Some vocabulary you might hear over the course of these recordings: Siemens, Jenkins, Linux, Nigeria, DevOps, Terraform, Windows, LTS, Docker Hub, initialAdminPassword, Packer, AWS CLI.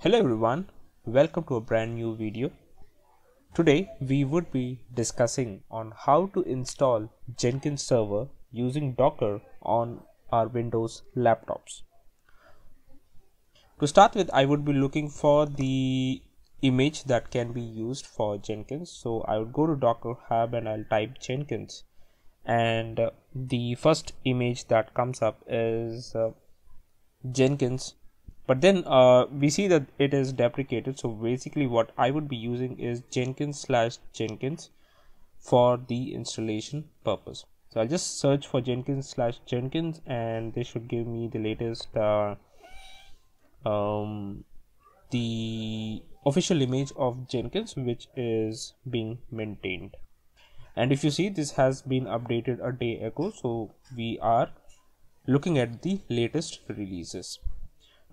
Hello everyone, welcome to a brand new video. Today we would be discussing on how to install Jenkins server using Docker on our Windows laptops. To start with, I would be looking for the image that can be used for Jenkins. So I would go to Docker Hub and I'll type Jenkins, and the first image that comes up is Jenkins. But then we see that it is deprecated. So basically what I would be using is Jenkins/Jenkins for the installation purpose. So I'll just search for Jenkins/Jenkins and they should give me the latest, the official image of Jenkins, which is being maintained. And if you see, this has been updated a day ago. So we are looking at the latest releases.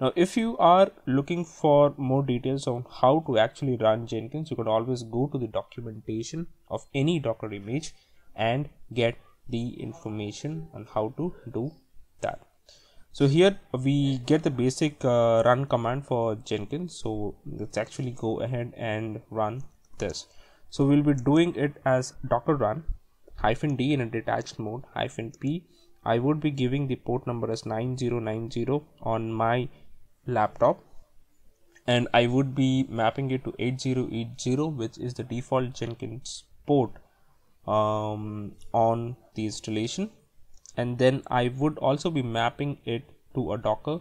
Now, if you are looking for more details on how to actually run Jenkins, you can always go to the documentation of any Docker image and get the information on how to do that. So here we get the basic run command for Jenkins. So let's actually go ahead and run this. So we'll be doing it as docker run -d in a detached mode -p. I would be giving the port number as 9090 on my laptop, and I would be mapping it to 8080, which is the default Jenkins port on the installation. And then I would also be mapping it to a Docker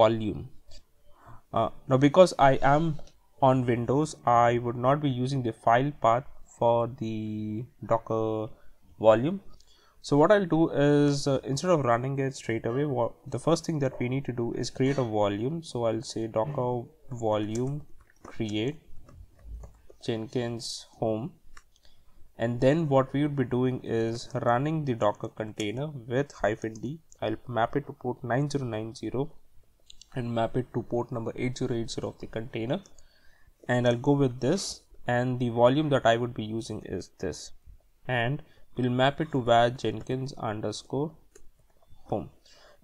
volume. Now, because I am on Windows, I would not be using the file path for the Docker volume. So what I'll do is, instead of running it straight away, the first thing that we need to do is create a volume. So I'll say Docker volume create Jenkins home, and then what we would be doing is running the Docker container with -d. I'll map it to port 9090 and map it to port number 8080 of the container, and I'll go with this, and the volume that I would be using is this, and we'll map it to var Jenkins_home.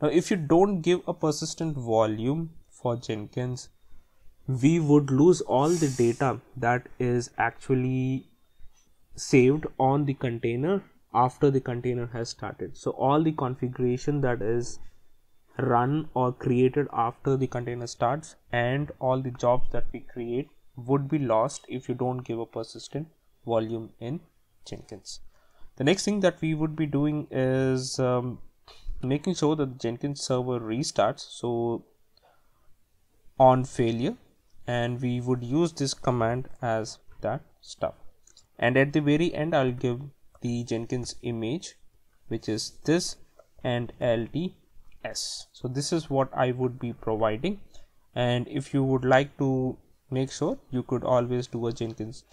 Now, if you don't give a persistent volume for Jenkins, we would lose all the data that is actually saved on the container after the container has started. So all the configuration that is run or created after the container starts and all the jobs that we create would be lost if you don't give a persistent volume in Jenkins. The next thing that we would be doing is making sure that the Jenkins server restarts, so on failure, and we would use this command as that stuff. And at the very end, I'll give the Jenkins image, which is this, and LTS. So this is what I would be providing. And if you would like to make sure, you could always do a Jenkins,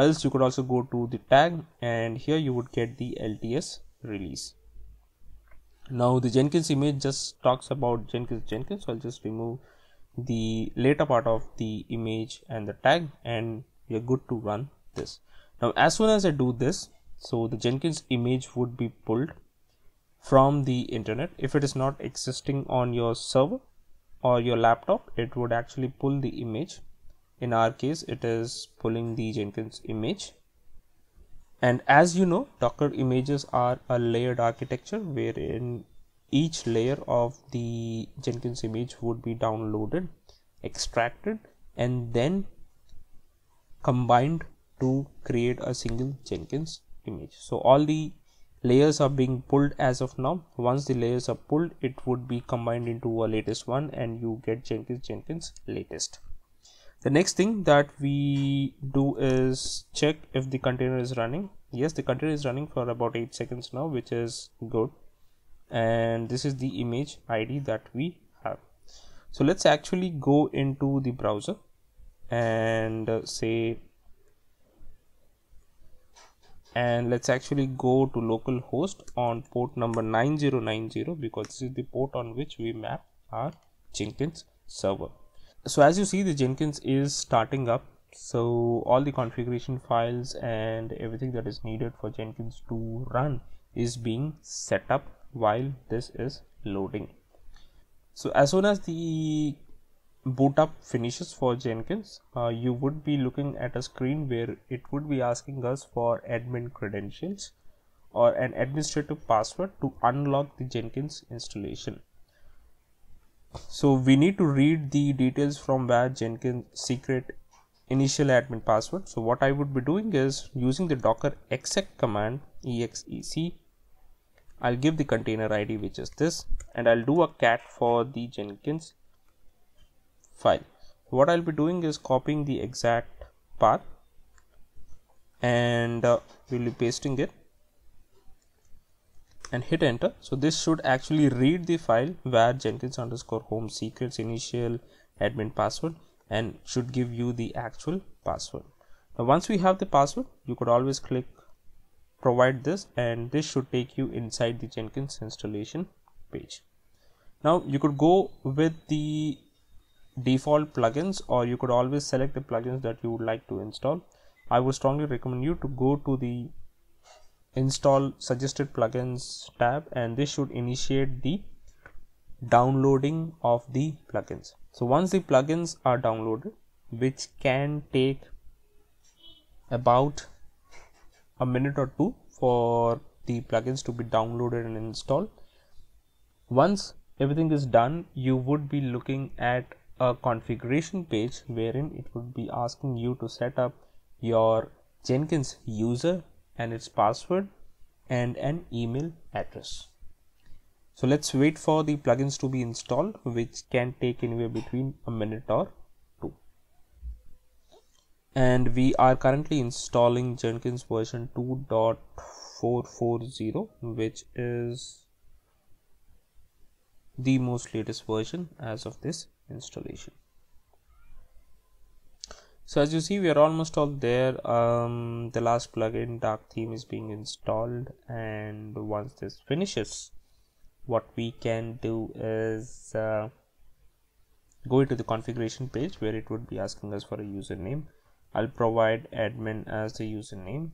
else you could also go to the tag, and here you would get the LTS release. Now the Jenkins image just talks about Jenkins. So I'll just remove the later part of the image and the tag, and you're good to run this. Now, as soon as I do this, so the Jenkins image would be pulled from the internet. If it is not existing on your server or your laptop, it would actually pull the image. In our case, it is pulling the Jenkins image. And as you know, Docker images are a layered architecture wherein each layer of the Jenkins image would be downloaded, extracted, and then combined to create a single Jenkins image. So all the layers are being pulled as of now. Once the layers are pulled, it would be combined into a latest one, and you get Jenkins latest. The next thing that we do is check if the container is running. Yes, the container is running for about 8 seconds now, which is good. And this is the image ID that we have. So let's actually go into the browser and say, and let's actually go to localhost on port number 9090, because this is the port on which we map our Jenkins server. So as you see, the Jenkins is starting up. So all the configuration files and everything that is needed for Jenkins to run is being set up while this is loading. So as soon as the boot up finishes for Jenkins, you would be looking at a screen where it would be asking us for admin credentials or an administrative password to unlock the Jenkins installation. So we need to read the details from where Jenkins secret initial admin password. So what I would be doing is using the docker exec command exec. I'll give the container ID, which is this, and I'll do a cat for the Jenkins file. What I'll be doing is copying the exact path and we'll be pasting it and hit enter. So this should actually read the file where Jenkins underscore home secrets initial admin password and should give you the actual password. Now once we have the password, you could always click provide this and this should take you inside the Jenkins installation page. Now you could go with the default plugins or you could always select the plugins that you would like to install. I would strongly recommend you to go to the install suggested plugins tab and this should initiate the downloading of the plugins. So once the plugins are downloaded, which can take about a minute or two for the plugins to be downloaded and installed. Once everything is done, you would be looking at a configuration page wherein it would be asking you to set up your Jenkins user and its password and an email address. So let's wait for the plugins to be installed, which can take anywhere between a minute or two. And we are currently installing Jenkins version 2.440, which is the most latest version as of this installation. So as you see, we are almost all there. The last plugin dark theme is being installed, and once this finishes, what we can do is go into the configuration page where it would be asking us for a username. I'll provide admin as the username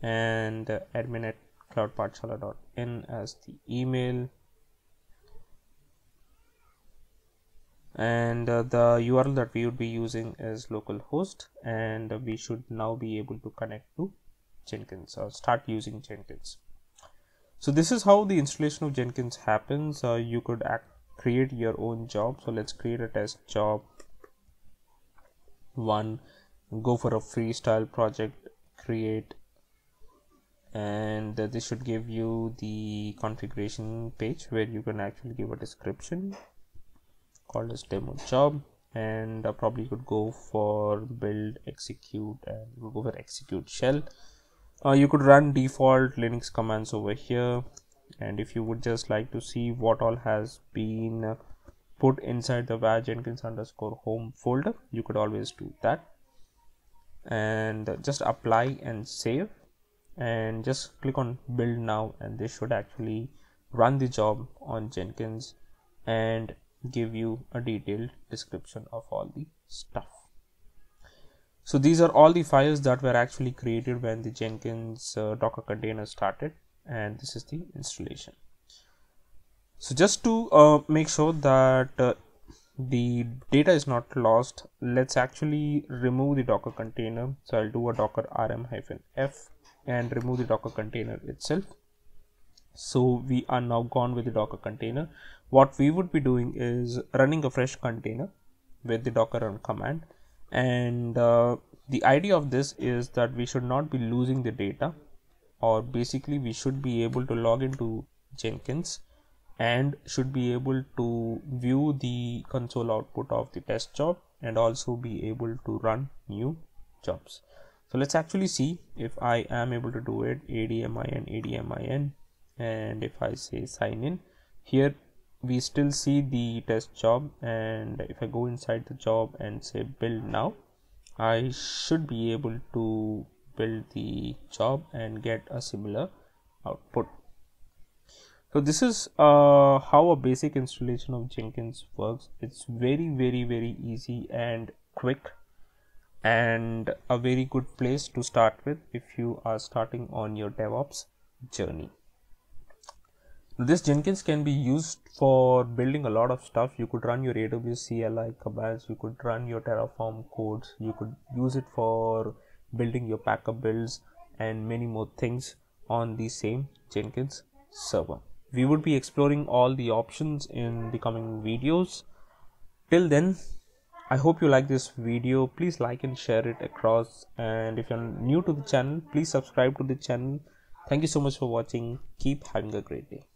and admin@cloudpatashala.in as the email, and the URL that we would be using is localhost, and we should now be able to connect to Jenkins or start using Jenkins. So this is how the installation of Jenkins happens. You could create your own job. So let's create a test job one, go for a freestyle project, create, and this should give you the configuration page where you can actually give a description called as demo job, and probably you could go for build, execute, and you could go for execute shell. You could run default Linux commands over here, and if you would just like to see what all has been put inside the var Jenkins underscore home folder, you could always do that and just apply and save and just click on build now, and this should actually run the job on Jenkins and give you a detailed description of all the stuff. So these are all the files that were actually created when the Jenkins Docker container started, and this is the installation. So just to make sure that the data is not lost, let's actually remove the Docker container. So I'll do a docker rm-f and remove the Docker container itself. So we are now gone with the Docker container. What we would be doing is running a fresh container with the docker run command, and the idea of this is that we should not be losing the data, or basically we should be able to log into Jenkins and should be able to view the console output of the test job and also be able to run new jobs. So let's actually see if I am able to do it. ADMIN, and if I say sign in, here we still see the test job, and if I go inside the job and say build now, I should be able to build the job and get a similar output. So this is how a basic installation of Jenkins works. It's very, very, very easy and quick, and a very good place to start with if you are starting on your DevOps journey. This Jenkins can be used for building a lot of stuff. You could run your AWS CLI commands, you could run your Terraform codes, you could use it for building your Packer builds and many more things on the same Jenkins server. We would be exploring all the options in the coming videos. Till then, I hope you like this video. Please like and share it across, and if you're new to the channel, please subscribe to the channel. Thank you so much for watching. Keep having a great day.